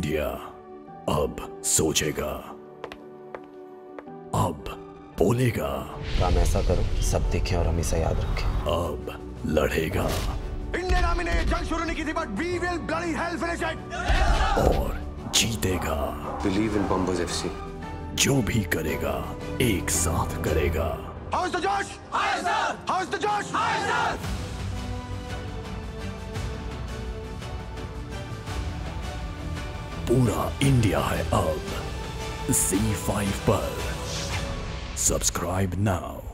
India अब सोचेगा, अब बोलेगा। काम ऐसा करो सब देखें और हमेशा याद रखें। अब लड़ेगा। इंडियन आर्मी ने जंग शुरू नहीं की थी, but we will bloody hell finish it. और जीतेगा। Believe in Bombers FC. जो भी करेगा एक साथ करेगा। How is the josh? Hi sir. How is the josh? Hi sir. पूरा इंडिया है अब ZEE5 पर। Subscribe now.